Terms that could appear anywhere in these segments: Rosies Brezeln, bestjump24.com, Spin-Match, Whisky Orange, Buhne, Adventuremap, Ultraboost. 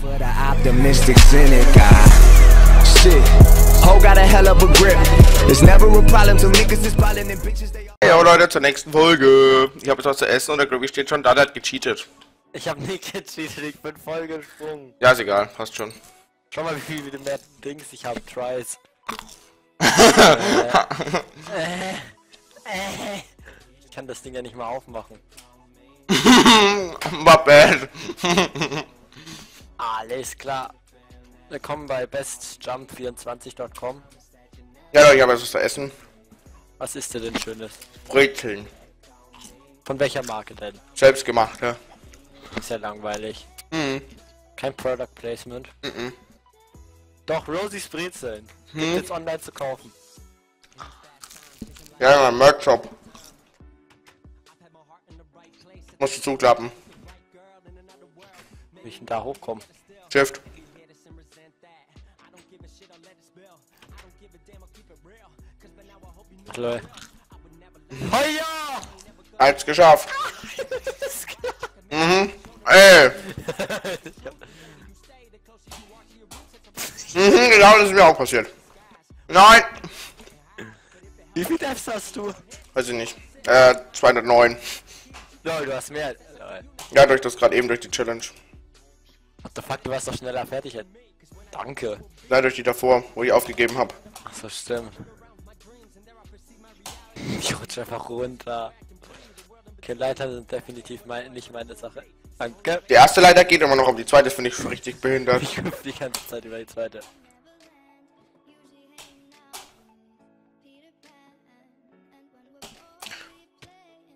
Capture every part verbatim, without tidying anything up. For the optimistic cynic, I shit. Ho got a hell of a grip. There's never a problem till niggas is ballin' and bitches they all. Hey Leute, zur nächsten Folge. Ich habe jetzt was zu essen und der Grubby steht schon da, der hat gecheatet. Ich habe nicht gecheatet, ich bin voll gesprungen. Ja, ist egal, passt schon. Schau mal, wie viel mit dem mehr Dings ich habe, Tries. äh, äh, äh. Ich kann das Ding ja nicht mal aufmachen. My bad. Alles klar. Willkommen bei best jump vierundzwanzig punkt com. Ja, ich habe was zu essen. Was ist denn Schönes? Brezeln. Von welcher Marke denn? Selbstgemacht, ja. Ist ja langweilig. Mhm. Kein Product Placement. Mhm. Doch, Rosies Brezeln. Mhm. Gibt jetzt online zu kaufen. Ja, mein Merch-Shop. Musst du zuklappen. Wie ich denn da hochkomme? Shift. Ach lol. Heuer! Eins geschafft. Mhm. Ey. Mhm, genau, das ist mir auch passiert. Nein! Wie viel Deaths hast du? Weiß ich nicht. Äh, zweihundertneun. Lol, du hast mehr. Lol. Ja, durch das gerade eben, durch die Challenge. What the fuck, du warst doch schneller fertig. Danke. Nein, durch die davor, wo ich aufgegeben habe. Ach so, stimmt. Ich rutsche einfach runter. Okay, Leiter sind definitiv mein, nicht meine Sache. Danke. Die erste Leiter geht immer noch, aber die zweite finde ich schon richtig behindert. Ich hüpfe die ganze Zeit über die zweite.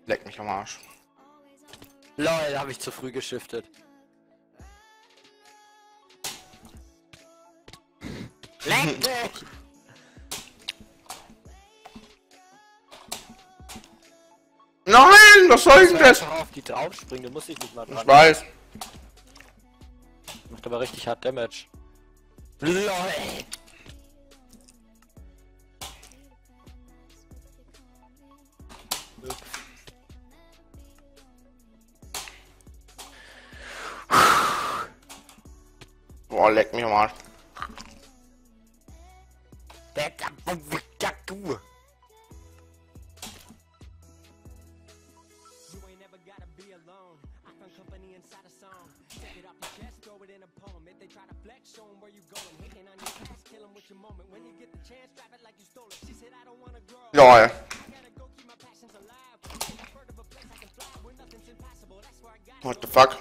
Leck mich am Arsch. Lol, habe ich zu früh geschiftet. Leck dich! Nein, was soll ich denn das? Du musst auf die draufspringen, du musst dich nicht mal dran. Ich weiß. Macht aber richtig hart Damage. Lol! Boah, leck mich am Arsch. Lol. What the fuck?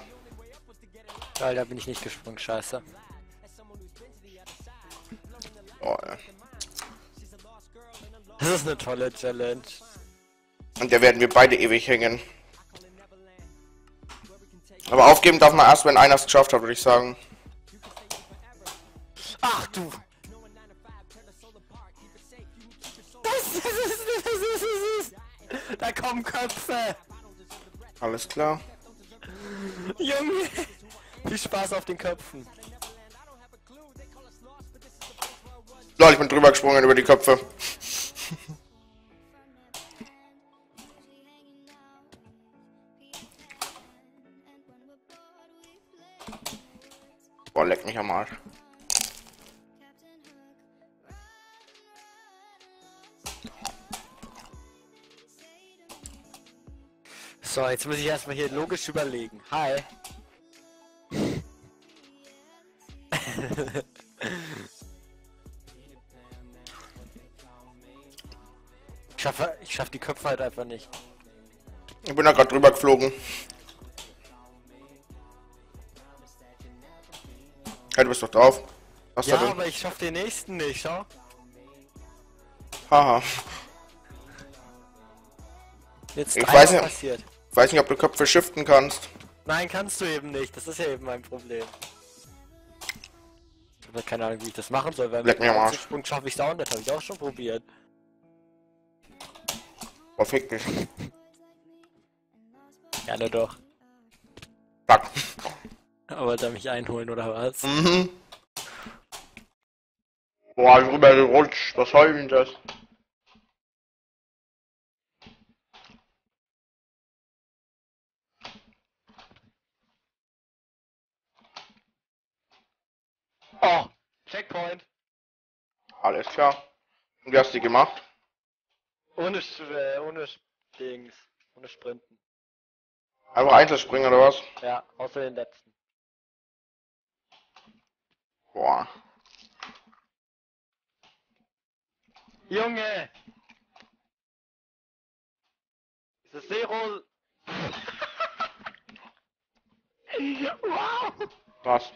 Lol, da bin ich nicht gesprungen, scheiße. Lol. Das ist eine tolle Challenge. Und da werden wir beide ewig hängen. Aber aufgeben darf man erst, wenn einer es geschafft hat, würde ich sagen. Ach du! Das ist es, das ist es, das ist es! Da kommen Köpfe! Alles klar. Junge! Viel Spaß auf den Köpfen. Lol, ich bin drüber gesprungen über die Köpfe. Boah, leck mich am Arsch. So, jetzt muss ich erstmal hier logisch überlegen. Hi. Ich schaffe, ich schaffe die Köpfe halt einfach nicht. Ich bin da gerade drüber geflogen. Ja, du bist doch drauf. Was ja, aber ich schaff den nächsten nicht, schau. Haha. Jetzt ich weiß nicht, passiert. Ich weiß nicht, ob du Köpfe shiften kannst. Nein, kannst du eben nicht. Das ist ja eben mein Problem. Ich habe keine Ahnung, wie ich das machen soll, weil mit dem Sprung schaffe ich es auch nicht. Habe ich auch schon probiert. Oh, fick dich. Ja, na doch. Fuck. Aber da mich einholen oder was? Mhm. Boah, ich bin rübergerutscht. Was soll denn das? Oh, Checkpoint. Alles klar. Und wie hast du die gemacht? Ohne, äh, ohne Dings, ohne Sprinten. Einfach Einzelspringen oder was? Ja, außer den letzten. Boah. Junge! Ist das Zero? Wow! Was?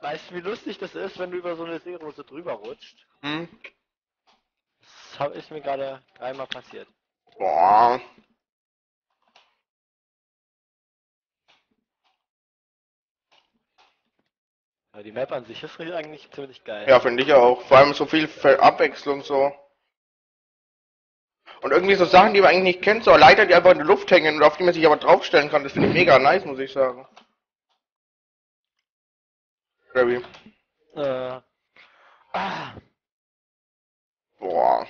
Weißt du, wie lustig das ist, wenn du über so eine Seerose drüber rutscht? Hm? Das hab ich mir gerade dreimal passiert. Boah. Aber die Map an sich ist eigentlich ziemlich geil. Ja, finde ich auch. Vor allem so viel Abwechslung so. Und irgendwie so Sachen, die man eigentlich nicht kennt, so Leiter, die einfach in der Luft hängen und auf die man sich aber draufstellen kann, das finde ich mega nice, muss ich sagen. Baby. Äh. Ah. Boah.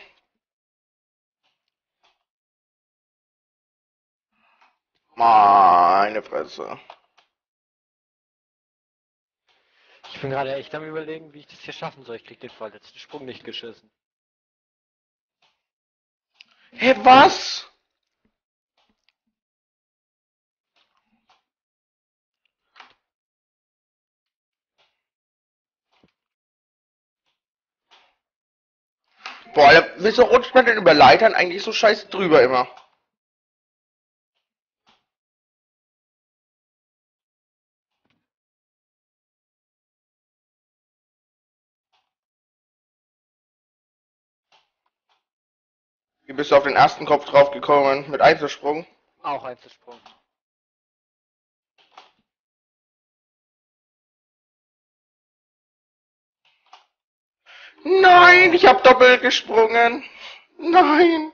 Meine Fresse. Ich bin gerade echt am Überlegen, wie ich das hier schaffen soll. Ich krieg den vorletzten Sprung nicht geschissen. Hä, hey, was? Boah, da wieso rutscht man denn über Leitern eigentlich so scheiße drüber immer? Wie bist du auf den ersten Kopf drauf gekommen? Mit Einzelsprung? Auch Einzelsprung. Nein, ich habe doppelt gesprungen. Nein.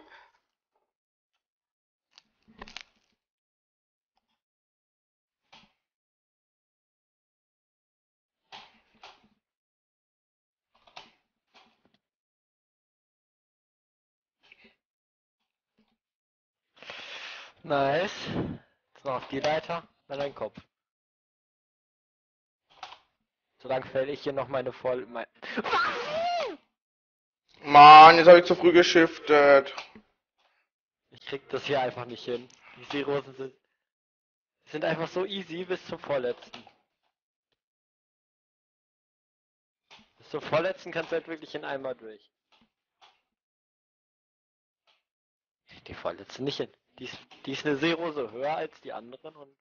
Nice. Jetzt noch auf die Leiter, dann dein Kopf. Solange fälle ich hier noch meine voll... Mein Mann, jetzt habe ich zu früh geschiftet. Ich krieg das hier einfach nicht hin. Die Seerosen sind, sind einfach so easy bis zum vorletzten. Bis zum vorletzten kannst du halt wirklich in einmal durch. Die vorletzten nicht hin. Die ist, die ist eine Seerose höher als die anderen und...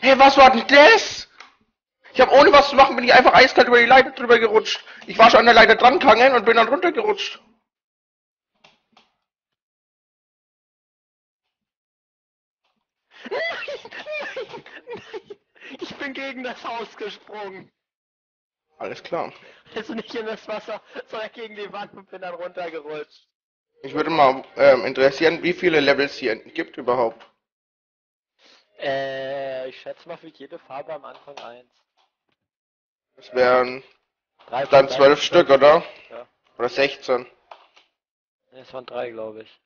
Hey, was war denn das? Ich habe ohne was zu machen, bin ich einfach eiskalt über die Leiter drüber gerutscht. Ich war schon an der Leiter dran gehangen und bin dann runtergerutscht. Nein, nein, nein. Ich bin gegen das Haus gesprungen. Alles klar. Also nicht in das Wasser, sondern gegen die Wand und bin dann runtergerutscht. Ich würde mal ähm, interessieren, wie viele Levels hier gibt überhaupt. Äh, ich schätze mal für jede Farbe am Anfang eins. Das wären dann zwölf Stück, oder? Ja. Oder sechzehn. Das waren drei, glaube ich.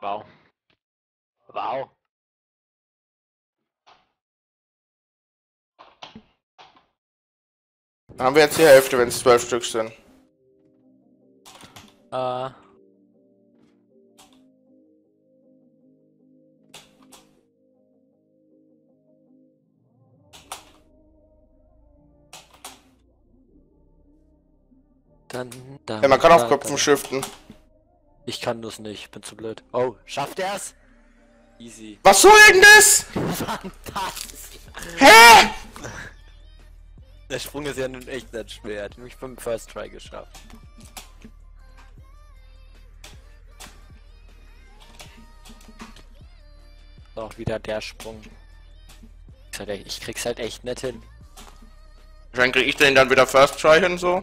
Wow. Wow. Dann haben wir jetzt die Hälfte, wenn es zwölf Stück sind. Äh. Dann, dann, ja, man kann da, auf Köpfen shiften. Ich kann das nicht, bin zu blöd. Oh, schafft er's? Easy. Was soll denn das? Fantastisch. Hä? Der Sprung ist ja nun echt nicht schwer. Hat mich beim First Try geschafft. Auch wieder der Sprung. Ich krieg's halt echt nicht hin. Dann krieg ich den dann wieder First Try hin, so.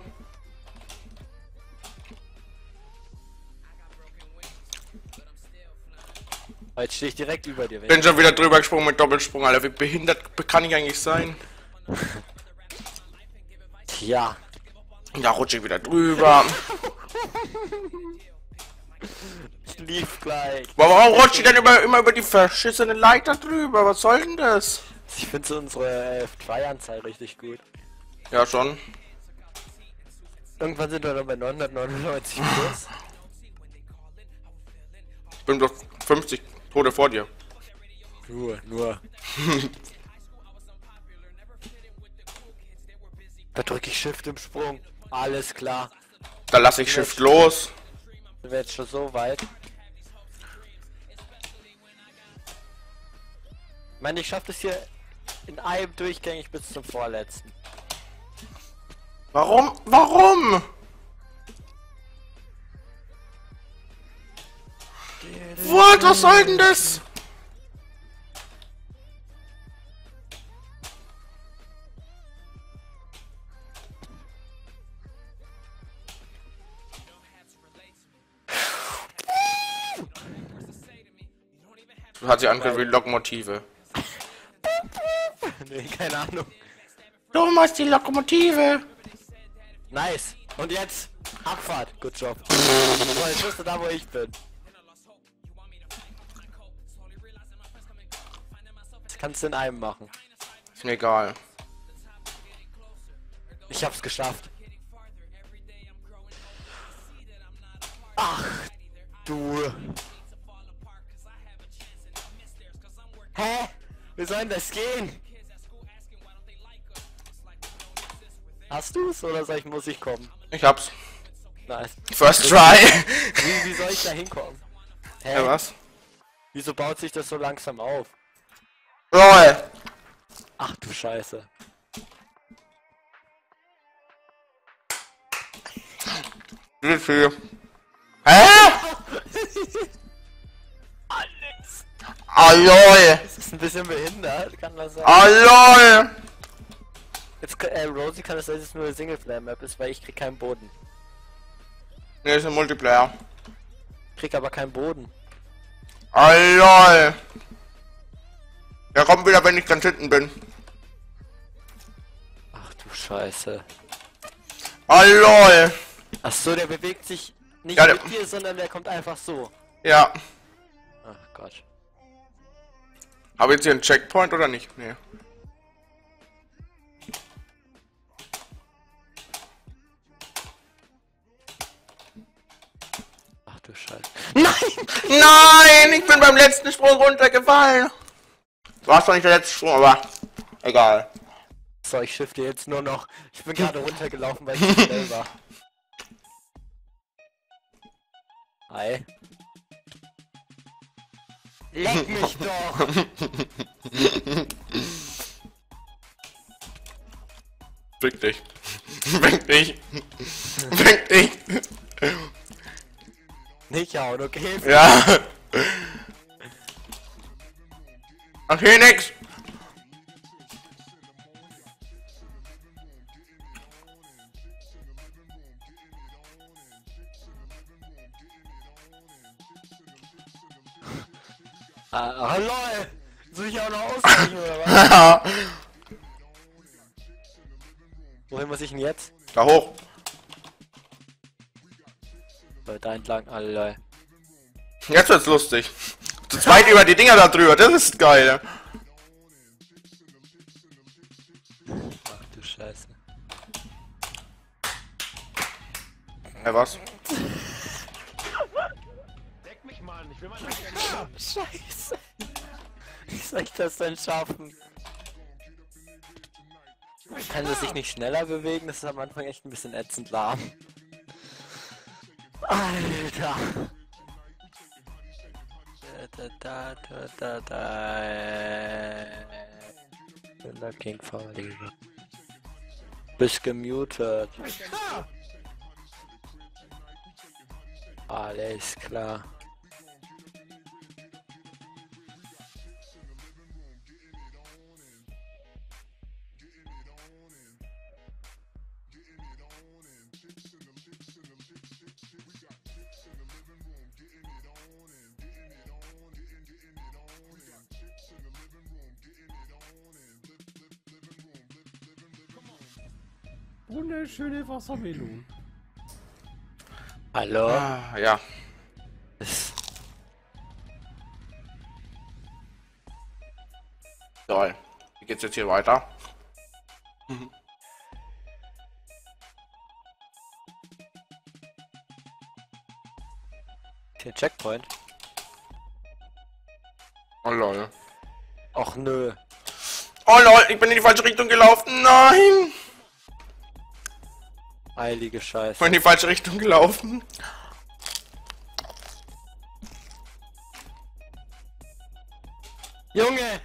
Jetzt stehe ich direkt über dir. Bin schon wieder drüber gesprungen mit Doppelsprung, Alter. Wie behindert kann ich eigentlich sein? Tja. Da rutsche ich wieder drüber. Ich lief gleich. Warum rutsche ich denn immer, immer über die verschissene Leiter drüber? Was soll denn das? Ich finde so unsere F zwei-Anzahl richtig gut. Ja, schon. Irgendwann sind wir dann bei neunhundertneunundneunzig plus. Ich bin doch fünfzig Tode vor dir. Nur, nur. Da drücke ich Shift im Sprung. Alles klar. Da lasse ich Shift los. Wir sind jetzt schon so weit. Ich meine, ich schaffe das hier in einem durchgängig bis zum vorletzten. Warum? Warum? What? Was soll denn das? Das hat sich angehört wie Lokomotive. Nee, keine Ahnung. Du machst die Lokomotive. Nice. Und jetzt Abfahrt. Good job. So, jetzt bist du da, wo ich bin. Das kannst du in einem machen. Ist mir egal. Ich hab's geschafft. Ach du. Hä? Wie soll denn das gehen? Hast du es oder soll ich, muss ich kommen? Ich hab's. Nice. First try! Wie, wie soll ich da hinkommen? Hä? Ja, was? Wieso baut sich das so langsam auf? LOL! Ach du Scheiße. Hä? Alles! Alloy! Das ist ein bisschen behindert, kann das sein? Alloy! Jetzt, äh, Rosie kann das, dass es nur eine Singleplayer-Map ist, weil ich krieg keinen Boden. Ne, ist ein Multiplayer. Krieg aber keinen Boden. Alloy! Der kommt wieder, wenn ich ganz hinten bin. Ach du Scheiße. Alloy! Ach so, der bewegt sich nicht ja, mit dir, sondern der kommt einfach so. Ja. Ach Gott. Habe ich jetzt hier einen Checkpoint oder nicht? Nee. Du Scheiße. Nein! Nein! Ich bin beim letzten Sprung runtergefallen! War es doch nicht der letzte Sprung, aber egal. So, ich shifte jetzt nur noch. Ich bin gerade runtergelaufen, weil ich schnell war. Hi. Leck mich doch! Fick dich. Fick dich. Fick dich. Nicht hauen, okay? Ja! Okay, nix! Ah, lol! Soll ich auch noch ausweichen, oder was? Ja! Wohin muss ich denn jetzt? Da hoch! Da entlang, allerlei. Jetzt wird's lustig. Zu zweit über die Dinger da drüber, das ist geil. Ach du Scheiße. Hey, was? Deck mich mal, ich will mal Scheiße. Wie soll ich das denn schaffen? Kann das sich nicht schneller bewegen? Das ist am Anfang echt ein bisschen ätzend lahm. Alter! Da, da, da, da, da, da. Looking for Liebe. Bist gemutet. Alles klar. Wunderschöne Wassermelone. Hallo? Ah, ja. Toll. geht's jetzt hier weiter. Der Checkpoint. Oh lol. Och nö. Oh lol, ich bin in die falsche Richtung gelaufen. Nein! Heilige Scheiße. Ich bin in die falsche Richtung gelaufen. Junge!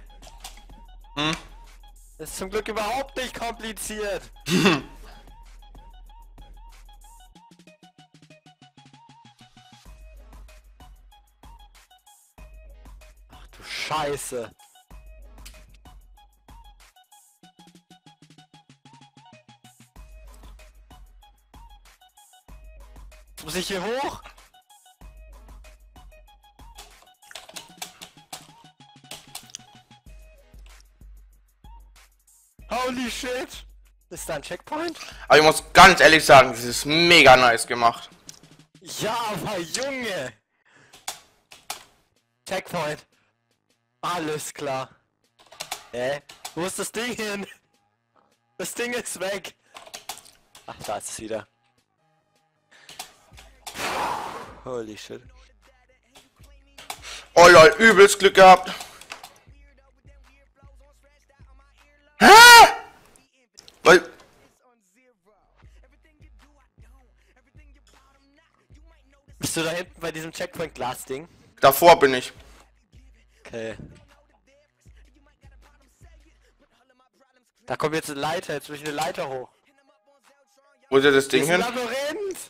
Hm? Das ist zum Glück überhaupt nicht kompliziert. Ach du Scheiße. Jetzt muss ich hier hoch? Holy shit! Ist da ein Checkpoint? Aber ich muss ganz ehrlich sagen, das ist mega nice gemacht. Ja, aber Junge! Checkpoint. Alles klar. Hä? Wo ist das Ding hin? Das Ding ist weg. Ach, da ist es wieder. Holy shit. Oh lol, übelst Glück gehabt. Bist du da hinten bei diesem Checkpoint-Glas-Ding? Davor bin ich. Okay. Da kommt jetzt eine Leiter, jetzt will ich eine Leiter hoch. Wo ist das Ding hin? Ein Labyrinth!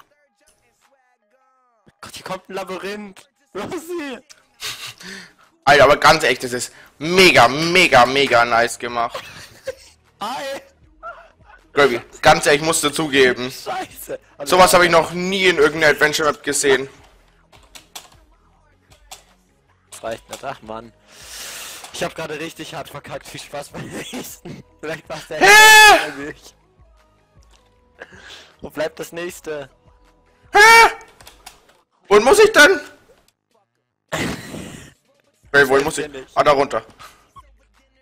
Gott, hier kommt ein Labyrinth! Rosie! Alter, aber ganz echt, das ist mega, mega, mega nice gemacht. Hi! Gravy, ganz ehrlich, ich musste zugeben. Scheiße. Also sowas habe ich noch nie in irgendeiner Adventure Map gesehen. Das reicht nicht, ach Mann. Ich habe gerade richtig hart verkackt. Viel Spaß beim nächsten. Vielleicht macht der Hä? Wo bleibt das nächste? Hä? Wohin muss ich denn? Hey, wohin muss ich? Ah, da runter.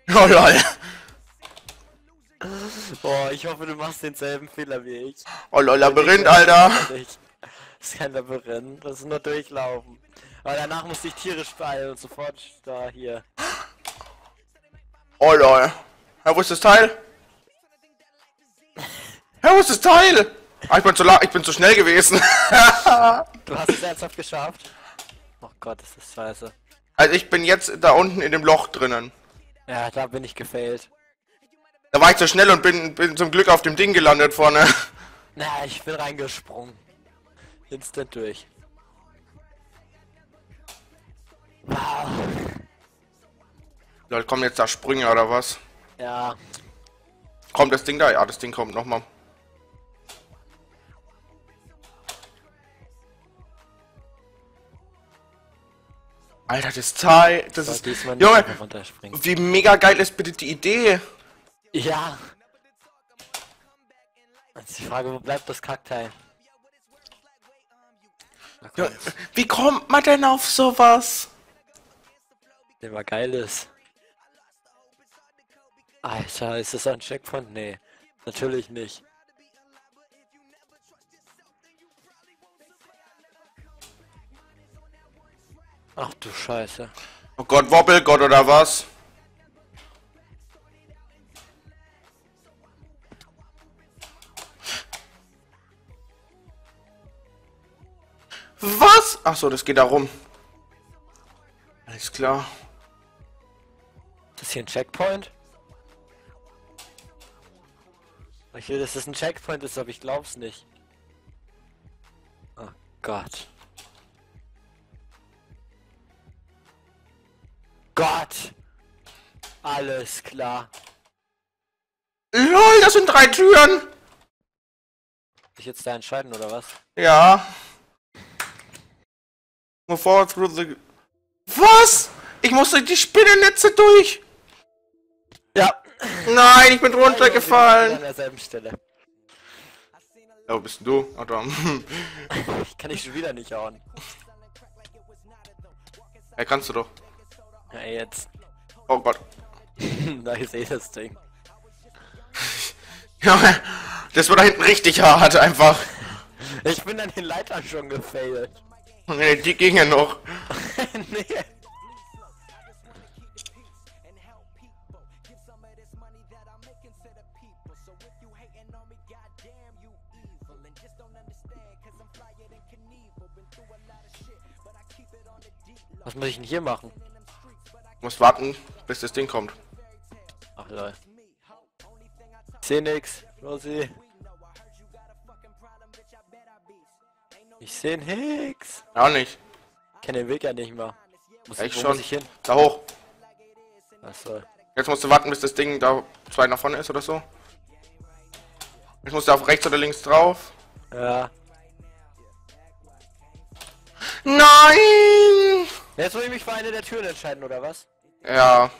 Oh lol. Boah, ich hoffe, du machst denselben Fehler wie ich. Oh lol, Labyrinth, Alter! Das ist kein Labyrinth, das ist nur durchlaufen. Aber danach musste ich tierisch beeilen und sofort da hier. Oh lol. Ja, wo ist das Teil? Ja, wo ist das Teil? Ah, ich bin zu la ich bin zu schnell gewesen. Du hast es ernsthaft geschafft. Oh Gott, das ist scheiße. Also ich bin jetzt da unten in dem Loch drinnen. Ja, da bin ich gefailt. Da war ich zu schnell und bin, bin zum Glück auf dem Ding gelandet vorne. Na, ich bin reingesprungen. Instant durch. Wow. Leute, kommen jetzt da Sprünge oder was? Ja. Kommt das Ding da? Ja, das Ding kommt nochmal. Alter, das Teil, das so, ist... Diesmal Junge, wie mega geil ist bitte die Idee? Ja! Jetzt die Frage, wo bleibt das Kackteil? Ja, wie kommt man denn auf sowas? Immer geiles. Alter, ist das ein Checkpoint? Nee, natürlich nicht. Ach du Scheiße. Oh Gott, Wobbelgott oder was? Was? Achso, das geht da rum. Alles klar. Ist das hier ein Checkpoint? Ich will, dass das ein Checkpoint ist, aber ich glaub's nicht. Oh Gott. Gott! Alles klar. LOL, das sind drei Türen! Soll ich jetzt da entscheiden, oder was? Ja. Move forward through the... Was? Ich muss durch die Spinnennetze durch! Ja. Nein, ich bin runtergefallen! An derselben Stelle. Ja, wo bist denn du? Adam. Ich kann dich schon wieder nicht hauen. Ja, kannst du doch. Ja, jetzt. Oh Gott. Da ist eh das Ding. Junge, das war da hinten richtig hart einfach. Ich bin an den Leitern schon gefailt. Nee, die ging ja noch. Nee. Was muss ich denn hier machen? Ich muss warten, bis das Ding kommt. Ach lol. Ich seh nix, Rosie. Ich seh nix. Auch nicht. Ich kenn den Weg ja nicht mal. Muss ich, schon. Muss ich hin? Da hoch. Achso. Jetzt musst du warten, bis das Ding da zwei nach vorne ist oder so. Ich musste auf rechts oder links drauf. Ja. Nein! Jetzt soll ich mich für eine der Türen entscheiden, oder was? Ja.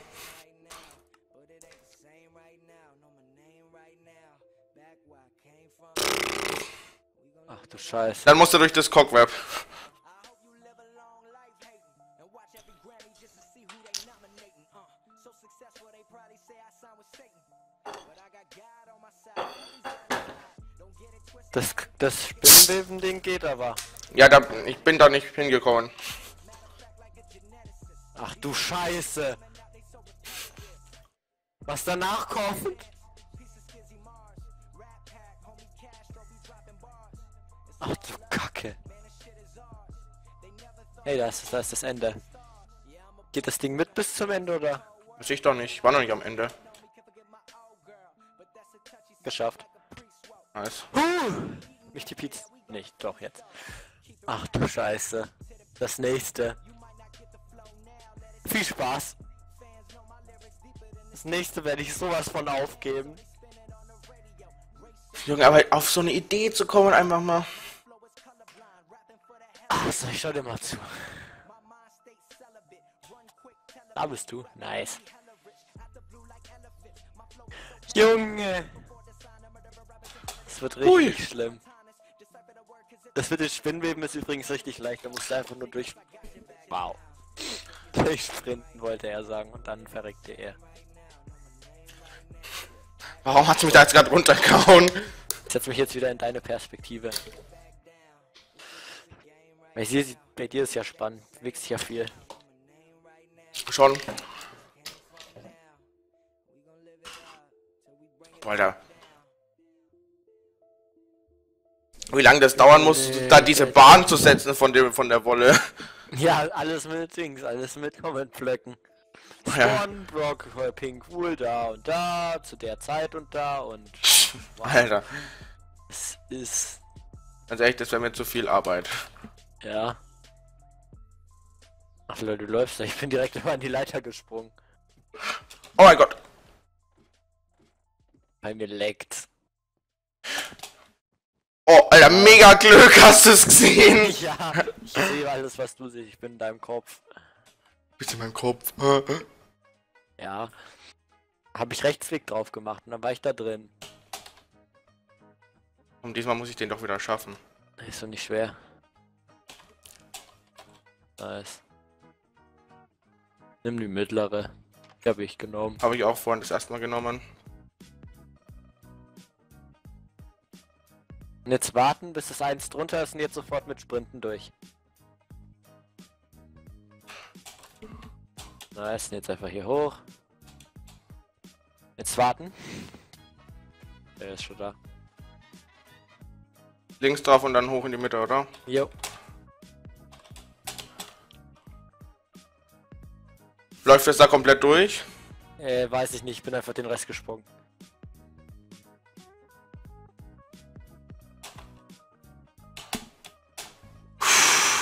Ach du Scheiße. Dann musst du durch das Cockweb. Das, das Spinnenweben-Ding geht aber. Ja, da, ich bin da nicht hingekommen. Ach du Scheiße. Was danach kommt? Ach du Kacke. Hey, da ist, da ist das Ende. Geht das Ding mit bis zum Ende, oder? Weiß ich doch nicht. Ich war noch nicht am Ende. Geschafft. Nice. Huh! Mich die Pizza. Nicht, doch jetzt. Ach du Scheiße. Das nächste. Viel Spaß. Das nächste werde ich sowas von aufgeben. Junge, aber auf so eine Idee zu kommen einfach mal. Achso, ich schau dir mal zu. Da bist du. Nice. Junge. Das wird richtig Ui. schlimm. Das mit den Spinnweben ist übrigens richtig leicht. Da musst du einfach nur durch... Wow. Durchsprinten, wollte er sagen. Und dann verreckte er. Warum hat's mich da jetzt gerade runtergehauen? Ich setz mich jetzt wieder in deine Perspektive. Weil ich sehe, bei dir ist ja spannend. Du bewegst dich ja viel. Schon. Boah, Alter. Wie lange das dauern muss, nee, da diese Bahn zu setzen von dem, von der Wolle. Ja, alles mit Dings, alles mit Comment-Blöcken. Spawn-Block, ja. Pink Wool, da und da, zu der Zeit und da und... Wow. Alter. Es ist... Also echt, das wäre mir zu viel Arbeit. Ja. Ach Leute, du läufst da. Ich bin direkt immer an die Leiter gesprungen. Oh mein Gott. Bei mir leckt's. Oh, Alter, mega Glück, hast du es gesehen? Ja, ich sehe alles, was du siehst. Ich bin in deinem Kopf. Bist du in meinem Kopf? Ja. Habe ich Rechtsklick drauf gemacht und dann war ich da drin. Und diesmal muss ich den doch wieder schaffen. Ist doch nicht schwer. Nice. Nimm die mittlere. Die habe ich genommen. Habe ich auch vorhin das erste Mal genommen. Und jetzt warten, bis das eins drunter ist und jetzt sofort mit Sprinten durch. Nice, jetzt einfach hier hoch. Jetzt warten. Der ist schon da. Links drauf und dann hoch in die Mitte, oder? Jo. Läuft das da komplett durch? Äh, weiß ich nicht, ich bin einfach den Rest gesprungen.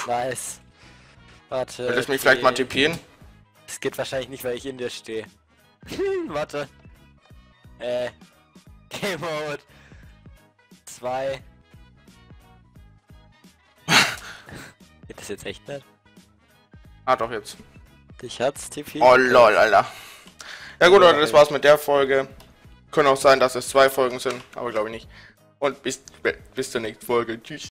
Nice. Warte. Willst du mich vielleicht mal tippen? Es geht wahrscheinlich nicht, weil ich in dir stehe. Warte. Äh. Game Mode. Zwei. Geht das jetzt echt nicht? Ah, doch jetzt. Dich hat's tippen. Oh lol, Alter. Ja gut, Leute, das war's mit der Folge. Können auch sein, dass es zwei Folgen sind, aber glaube ich nicht. Und bis, bis zur nächsten Folge. Tschüss.